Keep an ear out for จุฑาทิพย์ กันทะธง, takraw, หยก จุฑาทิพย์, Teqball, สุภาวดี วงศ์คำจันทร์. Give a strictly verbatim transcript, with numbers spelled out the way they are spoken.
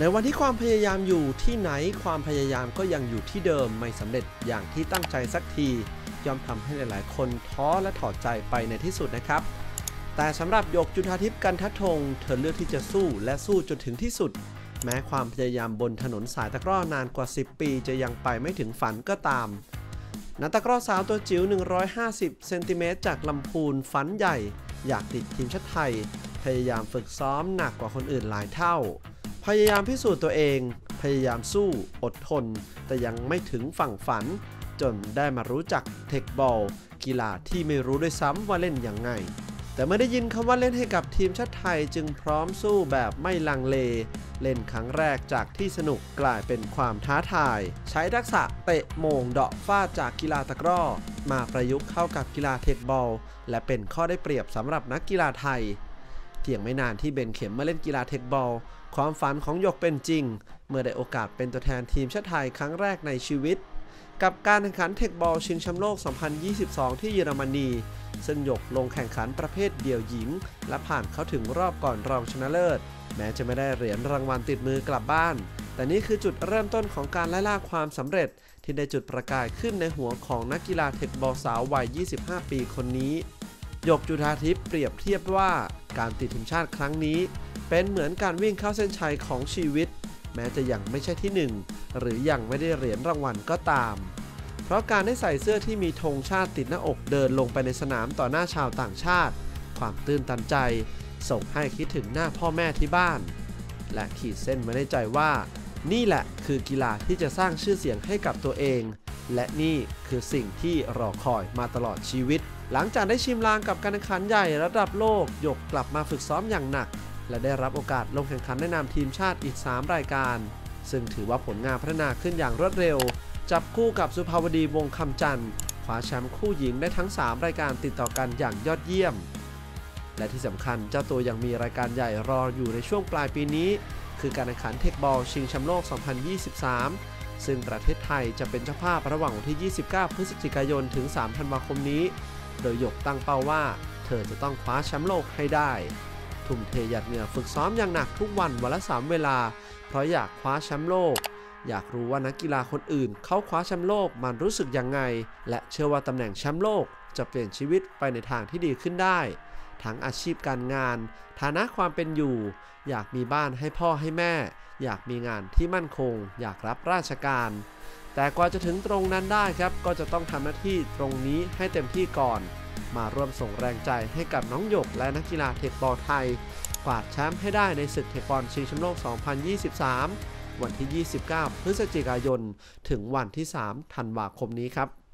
ในวันที่ความพยายามอยู่ที่ไหนความพยายามก็ยังอยู่ที่เดิมไม่สำเร็จอย่างที่ตั้งใจสักทีย่อมทำให้หลายๆคนท้อและถอดใจไปในที่สุดนะครับแต่สำหรับหยกจุฑาทิพย์ กันทธงเธอเลือกที่จะสู้และสู้จนถึงที่สุดแม้ความพยายามบนถนนสายตะกร้อนานกว่าสิบปีจะยังไปไม่ถึงฝันก็ตามนักตะกร้อสาวตัวจิ๋วหนึ่งร้อยห้าสิบเซนติเมตรจากลำพูนฝันใหญ่อยากติดทีมชาติไทยพยายามฝึกซ้อมหนักกว่าคนอื่นหลายเท่าพยายามพิสูจน์ตัวเองพยายามสู้อดทนแต่ยังไม่ถึงฝั่งฝันจนได้มารู้จักเทคบอลกีฬาที่ไม่รู้ด้วยซ้ำว่าเล่นอย่างไงแต่เมื่อได้ยินคำว่าเล่นให้กับทีมชาติไทยจึงพร้อมสู้แบบไม่ลังเลเล่นครั้งแรกจากที่สนุกกลายเป็นความท้าทายใช้ทักษะเตะโมงเดาะฟาดจากกีฬาตะกร้อมาประยุกต์เข้ากับกีฬาเทคบอลและเป็นข้อได้เปรียบสำหรับนักกีฬาไทยเพียงไม่นานที่เบนเข็มมาเล่นกีฬาเทคบอลความฝันของหยกเป็นจริงเมื่อได้โอกาสเป็นตัวแทนทีมชาติไทยครั้งแรกในชีวิตกับการแข่งขันเทคบอลชิงแชมป์โลกสองพันยี่สิบสองที่เยอรมนีซึ่งหยกลงแข่งขันประเภทเดี่ยวหญิงและผ่านเข้าถึงรอบก่อนรองชนะเลิศแม้จะไม่ได้เหรียญรางวัลติดมือกลับบ้านแต่นี่คือจุดเริ่มต้นของการไล่ล่าความสำเร็จที่ได้จุดประกายขึ้นในหัวของนักกีฬาเทคบอลสาววัยยี่สิบห้าปีคนนี้หยกจุฑาทิพย์เปรียบเทียบว่าการติดทีมชาติครั้งนี้เป็นเหมือนการวิ่งเข้าเส้นชัยของชีวิตแม้จะยังไม่ใช่ที่หนึ่งหรือยังไม่ได้เหรียญรางวัลก็ตามเพราะการได้ใส่เสื้อที่มีธงชาติติดหน้าอกเดินลงไปในสนามต่อหน้าชาวต่างชาติความตื้นตันใจส่งให้คิดถึงหน้าพ่อแม่ที่บ้านและขีดเส้นไว้ในใจว่านี่แหละคือกีฬาที่จะสร้างชื่อเสียงให้กับตัวเองและนี่คือสิ่งที่รอคอยมาตลอดชีวิตหลังจากได้ชิมลางกับการแข่งขันใหญ่ระดับโลกหยกกลับมาฝึกซ้อมอย่างหนักและได้รับโอกาสลงแข่งขันในนามทีมชาติอีกสามรายการซึ่งถือว่าผลงานพัฒนาขึ้นอย่างรวดเร็วจับคู่กับสุภาวดีวงศ์คำจันทร์คว้าแชมป์คู่หญิงได้ทั้งสามรายการติดต่อกันอย่างยอดเยี่ยมและที่สำคัญเจ้าตัวยังมีรายการใหญ่รออยู่ในช่วงปลายปีนี้คือการแข่งขันเทคบอลชิงแชมป์โลกสองพันยี่สิบสามซึ่งประเทศไทยจะเป็นเจ้าภาพระหว่างวันที่ยี่สิบเก้าพฤศจิกายนถึงสามธันวาคมนี้โดยหยกตั้งเป้าว่าเธอจะต้องคว้าแชมป์โลกให้ได้ทุ่มเทหยาดเหงื่อฝึกซ้อมอย่างหนักทุกวันวันละสามเวลาเพราะอยากคว้าแชมป์โลกอยากรู้ว่านักกีฬาคนอื่นเขาคว้าแชมป์โลกมันรู้สึกยังไงและเชื่อว่าตำแหน่งแชมป์โลกจะเปลี่ยนชีวิตไปในทางที่ดีขึ้นได้ทั้งอาชีพการงานฐานะความเป็นอยู่อยากมีบ้านให้พ่อให้แม่อยากมีงานที่มั่นคงอยากรับราชการแต่กว่าจะถึงตรงนั้นได้ครับก็จะต้องทำหน้าที่ตรงนี้ให้เต็มที่ก่อนมาร่วมส่งแรงใจให้กับน้องหยกและนักกีฬาเทคบอลไทยกวาดแชมป์ให้ได้ในศึกเทคบอลชิงแชมป์โลกสองพันยี่สิบสามวันที่ยี่สิบเก้าพฤศจิกายนถึงวันที่สามธันวาคมนี้ครับ